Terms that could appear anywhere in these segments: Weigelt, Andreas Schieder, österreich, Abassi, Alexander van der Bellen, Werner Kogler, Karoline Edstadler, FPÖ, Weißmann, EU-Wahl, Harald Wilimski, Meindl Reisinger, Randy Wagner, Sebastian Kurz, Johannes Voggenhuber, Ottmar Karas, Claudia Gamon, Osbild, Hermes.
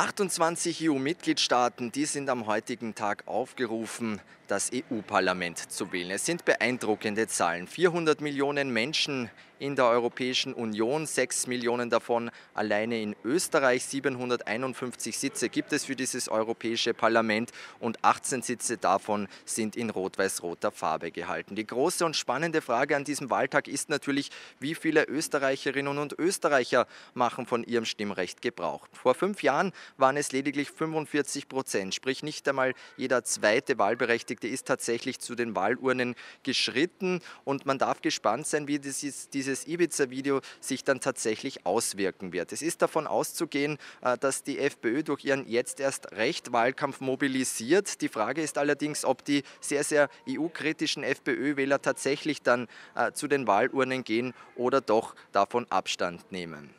28 EU-Mitgliedstaaten, die sind am heutigen Tag aufgerufen, das EU-Parlament zu wählen. Es sind beeindruckende Zahlen. 400 Millionen Menschen in der Europäischen Union, 6 Millionen davon alleine in Österreich. 751 Sitze gibt es für dieses Europäische Parlament und 18 Sitze davon sind in rot-weiß-roter Farbe gehalten. Die große und spannende Frage an diesem Wahltag ist natürlich, wie viele Österreicherinnen und Österreicher machen von ihrem Stimmrecht Gebrauch. Vor 5 Jahren waren es lediglich 45%, sprich nicht einmal jeder zweite Wahlberechtigte ist tatsächlich zu den Wahlurnen geschritten und man darf gespannt sein, wie dieses Ibiza-Video sich dann tatsächlich auswirken wird. Es ist davon auszugehen, dass die FPÖ durch ihren jetzt erst recht Wahlkampf mobilisiert. Die Frage ist allerdings, ob die sehr, sehr EU-kritischen FPÖ-Wähler tatsächlich dann zu den Wahlurnen gehen oder doch davon Abstand nehmen.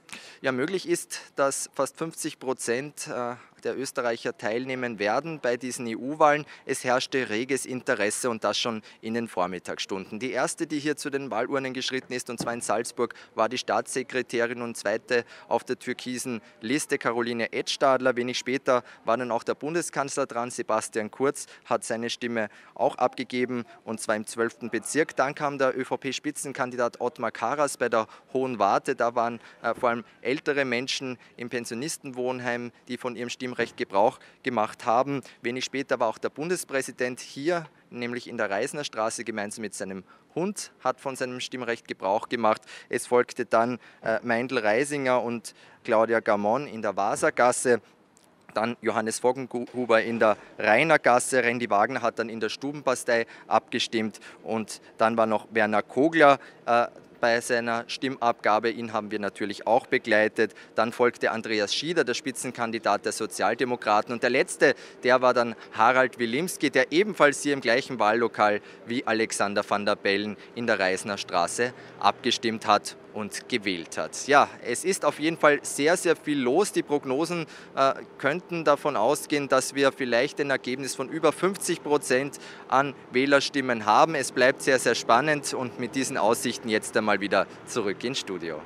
Ja, möglich ist, dass fast 50% der Österreicher teilnehmen werden bei diesen EU-Wahlen. Es herrschte reges Interesse und das schon in den Vormittagsstunden. Die erste, die hier zu den Wahlurnen geschritten ist, und zwar in Salzburg, war die Staatssekretärin und zweite auf der türkisen Liste, Karoline Edstadler. Wenig später war dann auch der Bundeskanzler dran. Sebastian Kurz hat seine Stimme auch abgegeben, und zwar im 12. Bezirk. Dann kam der ÖVP-Spitzenkandidat Ottmar Karas bei der Hohen Warte. Da waren vor allem ältere Menschen im Pensionistenwohnheim, die von ihrem Stimmrecht Gebrauch gemacht haben. Wenig später war auch der Bundespräsident hier, nämlich in der Reisnerstraße, gemeinsam mit seinem Hund, hat von seinem Stimmrecht Gebrauch gemacht. Es folgte dann Meindl Reisinger und Claudia Gamon in der Vasergasse. Dann Johannes Voggenhuber in der Rainergasse, Randy Wagner hat dann in der Stubenbastei abgestimmt und dann war noch Werner Kogler bei seiner Stimmabgabe, ihn haben wir natürlich auch begleitet. Dann folgte Andreas Schieder, der Spitzenkandidat der Sozialdemokraten. Und der letzte, der war dann Harald Wilimski, der ebenfalls hier im gleichen Wahllokal wie Alexander van der Bellen in der Reisner Straße abgestimmt hat und gewählt hat. Ja, es ist auf jeden Fall sehr, sehr viel los. Die Prognosen könnten davon ausgehen, dass wir vielleicht ein Ergebnis von über 50% an Wählerstimmen haben. Es bleibt sehr, sehr spannend und mit diesen Aussichten jetzt einmal wieder zurück ins Studio.